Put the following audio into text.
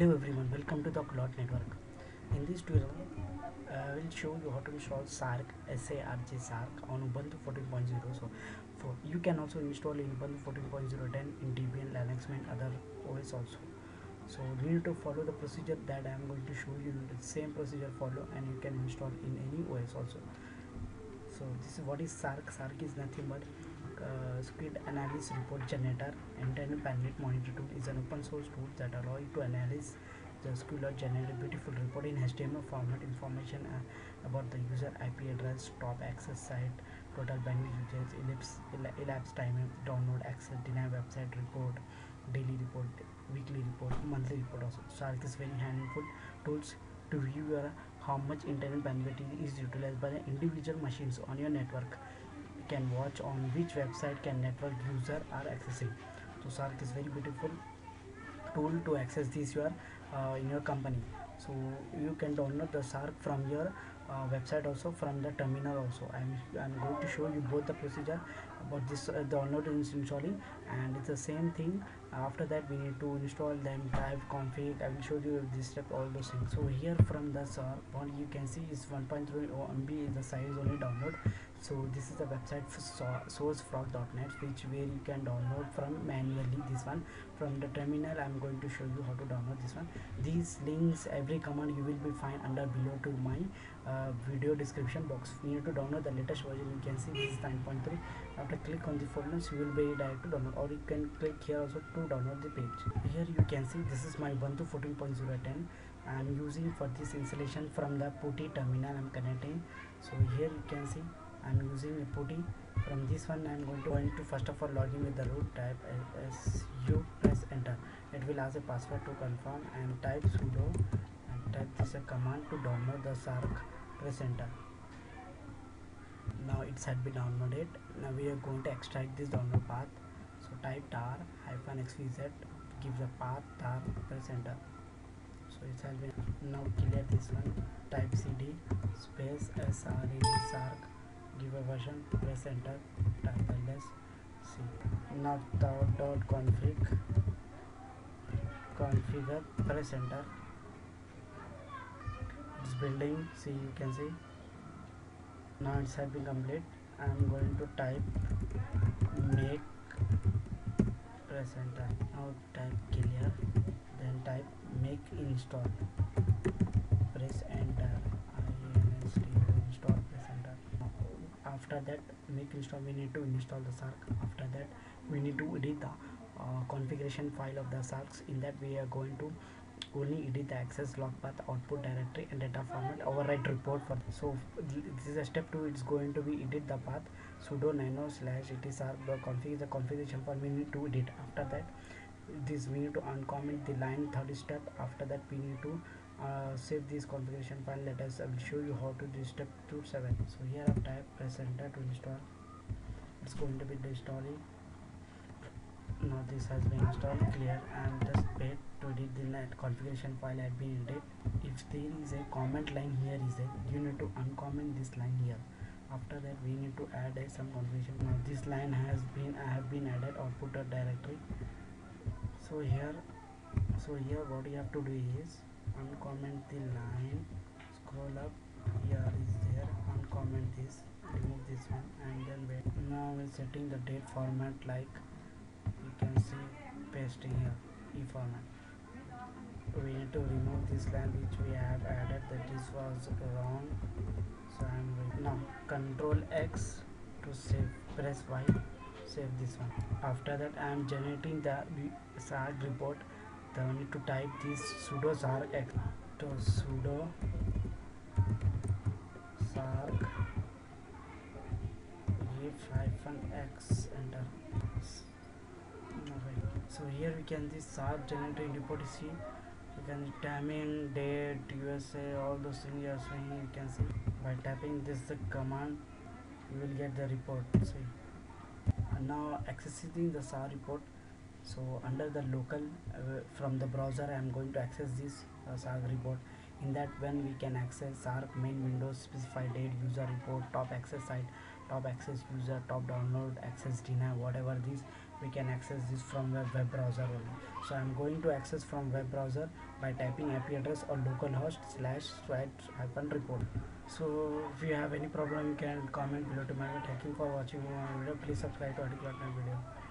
Hello everyone, welcome to the Cloud Network. In this tutorial, I will show you how to install sarg on Ubuntu 14.0. So you can also install in Ubuntu 14.0 then in Debian, Linux and other OS also. So you need to follow the procedure that I am going to show you. The same procedure follow and you can install in any OS also. So this is what is sarg. Sarg is nothing but script analysis report generator, and then bandwidth monitor tool is an open source tool that allows you to analyze the SQL or generate a beautiful report in HTML format, information about the user IP address, top access site, total bandwidth usage, elapsed time, download, access, deny, website report, daily report, weekly report, monthly report also. Sarg is very handful tools to view your how much internet bandwidth is utilized by the individual machines on your network. Can watch on which website can network user are accessing. So sarg is very beautiful tool to access this in your company. So you can download the sarg from your website also, from the terminal also. I'm going to show you both the procedure about this download and installing, and it's the same thing. After that we need to install the entire config. I will show you this step, all those things. So here from the sarg, what you can see is 1.3 MB is the size only download. So this is the website sourcefrog.net, where you can download from manually this one from the terminal. I'm going to show you how to download this one. These links, every command you will be find under below to my video description box. You need to download the latest version. You can see this is 9.3. After click on the folders, you will be direct to download, or you can click here also to download the page. Here you can see this is my Ubuntu 14.0.10. I'm using for this installation from the putty terminal. I'm connecting. So here you can see I'm using a putty. From this one I'm going to first of all log in with the root. Type su, press enter. It will ask a password to confirm, and type sudo, and type this a command to download the sarg. Press enter. Now it had been downloaded. Now we are going to extract this download path. So type tar-xvz, give the path tar, press enter. So it has been. Now clear this one. Type cd space sarg, give a version, press enter, type ls c. Now .configure, press enter. It's building. See, you can see now it's have been complete. I'm going to type make, press enter. Now type clear, then type make install, press enter. After that make install, we need to install the sarg. After that we need to edit the configuration file of the sargs. In that we are going to only edit the access, log path, output directory and data format, override report for this. So this is a step 2. It's going to be edit the path sudo nano /it/sarg.config is the configuration file we need to edit. After that we need to uncomment the line 30 step. After that we need to save this configuration file. I will show you how to do step 27. So here I type, press enter to install. It's going to be installing. Now this has been installed. Clear, and just wait to edit the net configuration file had been edited. If there is a comment line here, you need to uncomment this line here. After that we need to add some configuration. Now this line I have been added output directory. So here what you have to do is uncomment the line, scroll up, here is there, uncomment this, remove this one, and then wait. Now we're setting the date format, like you can see, pasting here e format. We need to remove this line which we have added, that this was wrong. So I'm waiting. Now Ctrl+X to save, press Y, save this one. After that I am generating the sarg report. I need to type this sudo sarg x. So sudo sarg -x, enter. So here we can see sarg generating report. See, you can time in, date, USA, all those things you are saying. You can see by tapping this the command, you will get the report. See, and now accessing the sarg report. So under the local from the browser I am going to access this sarg report. In that when we can access sarg main window, specify date, user report, top access site, top access user, top download, access deny, whatever these we can access this from the web browser only. So I'm going to access from web browser by typing IP address or localhost/swat-report. So if you have any problem, you can comment below to my video. Thank you for watching my video. Please subscribe to our channel.